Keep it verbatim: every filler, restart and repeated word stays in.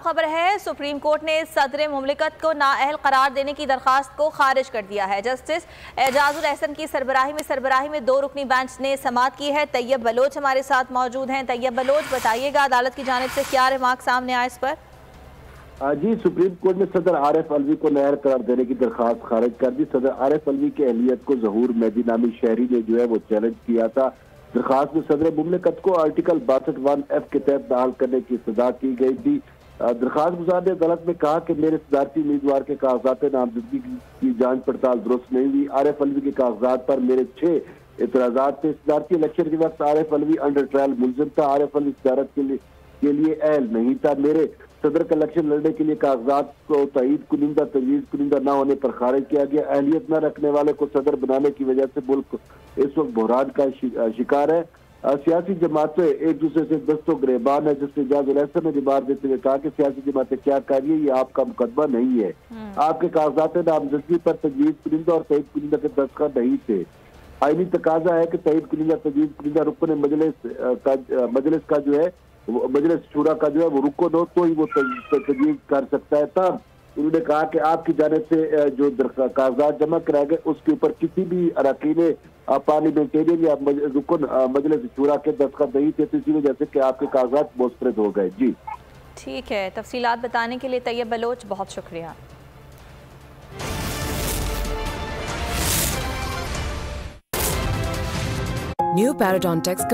तमाम खबर है, सुप्रीम कोर्ट ने सदर मुमलिकत को नाअहल करार देने की दरख्वास्त को खारिज कर दिया है। जस्टिस एजाजुल एहसन की सरबराही में सरबराही में दो रुकनी बेंच ने समाअत की है। तैयब बलोच हमारे साथ मौजूद हैं। तैयब बलोच, बताइएगा अदालत की जानिब से क्या रिमार्क सामने आए इस पर? जी, सुप्रीम कोर्ट ने सदर आरिफ अलवी को नाअहल करार देने की दरख्वास्त खारिज कर दी। सदर आरिफ अलवी की अहलियत को जहूर मेदी नामी शहरी ने जो है वो चैलेंज किया था। दरखास्त में सदर मुमलिकत को आर्टिकल बासठ वन एफ के तहत बहाल करने की सजा की गई थी। दरखास्त गुजार ने अदालत में कहा कि मेरे सदारती उम्मीदवार के कागजात नामजदगी की जांच पड़ताल दुरुस्त नहीं हुई। आरिफ अलवी के कागजात पर मेरे छह इतराजात थे। सदारती इलेक्शन के वक्त आरिफ अलवी अंडर ट्रायल मुलजिम था। आरिफ अलवी सदारत के लिए के लिए अहल नहीं था। मेरे सदर का इलेक्शन लड़ने के लिए कागजात को तईद कुनिंदा तजवीज़ कुनिंदा न होने पर खारिज किया गया। अहलियत न रखने वाले को सदर बनाने की वजह से मुल्क इस वक्त बहरान का शिकार है। सियासी जमातें एक दूसरे से दस्तों गिरेबान है, जिससे एजाजुल एहसन ने जवाब देते हुए कहा कि सियासी जमातें क्या कर रही है, ये आपका मुकदमा नहीं है। आपके कागजात नामजदगी पर तजवीज़ कुनिंदा और तईद कुनिंदा के दस्तखत नहीं थे। आईनी तकाजा है कि तईद कुनिंदा तजवीज़ कुनिंदा रुकन मजलिस का मजलिस का जो है मजलिस शूरा का जो है वो रुको दो तो ही वो तजवीज़ कर सकता है। तब उन्होंने कहा कि आपकी जानिब से जो कागजात जमा कराए गए उसके ऊपर किसी भी अरकान पार्लियामेंटेरियन या रुकन मजलिस शूरा के दस्तखत नहीं थे, तो इसी वजह से कि आपके कागजात मुस्तरद हो गए। जी ठीक है, तफसीलात बताने के लिए तैयब बलोच बहुत शुक्रिया। New paradigm takes